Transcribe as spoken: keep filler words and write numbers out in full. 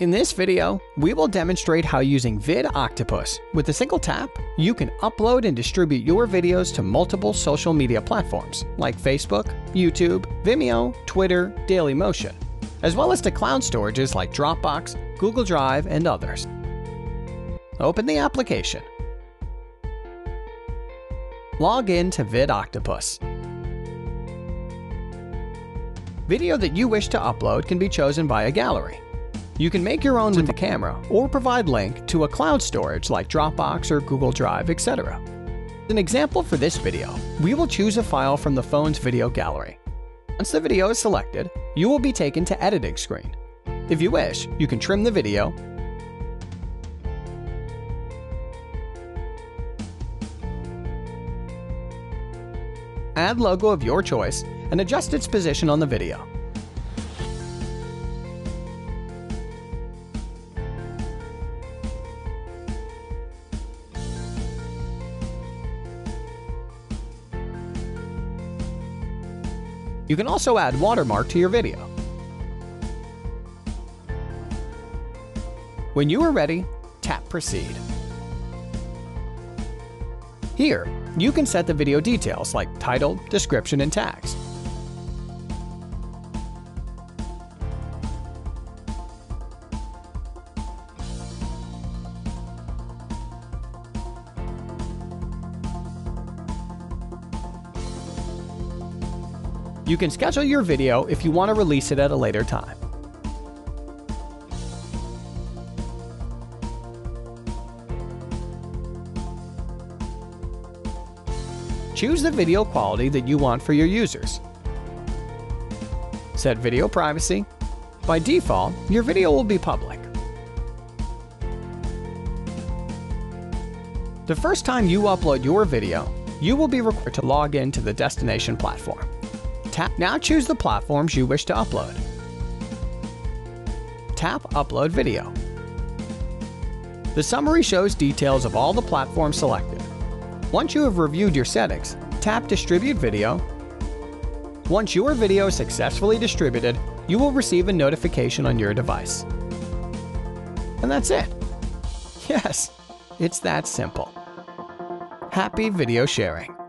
In this video, we will demonstrate how using Vid Octopus. With a single tap, you can upload and distribute your videos to multiple social media platforms like Facebook, YouTube, Vimeo, Twitter, Dailymotion, as well as to cloud storages like Dropbox, Google Drive, and others. Open the application. Log in to Vid Octopus. Video that you wish to upload can be chosen by a gallery. You can make your own with the camera or provide link to a cloud storage like Dropbox or Google Drive, et cetera. As an example for this video, we will choose a file from the phone's video gallery. Once the video is selected, you will be taken to editing screen. If you wish, you can trim the video, add logo of your choice, and adjust its position on the video. You can also add watermark to your video. When you are ready, tap Proceed. Here, you can set the video details like title, description, and tags. You can schedule your video if you want to release it at a later time. Choose the video quality that you want for your users. Set video privacy. By default, your video will be public. The first time you upload your video, you will be required to log in to the destination platform. Tap, now choose the platforms you wish to upload. Tap Upload Video. The summary shows details of all the platforms selected. Once you have reviewed your settings, tap Distribute Video. Once your video is successfully distributed, you will receive a notification on your device. And that's it. Yes, it's that simple. Happy video sharing.